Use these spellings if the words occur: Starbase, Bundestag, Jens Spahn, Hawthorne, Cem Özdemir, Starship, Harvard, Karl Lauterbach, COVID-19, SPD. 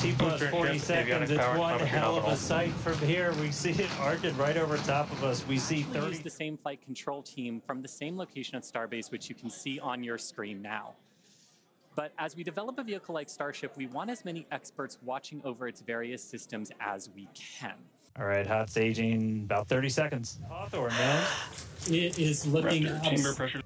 T plus 40 seconds. It's one hell of a sight from here. We see it arcing right over top of us. We see 30. We use the same flight control team from the same location at Starbase, which you can see on your screen now. But as we develop a vehicle like Starship, we want as many experts watching over its various systems as we can. All right, hot staging, about 30 seconds. Hawthorne, man. It is looking... Chamber pressure.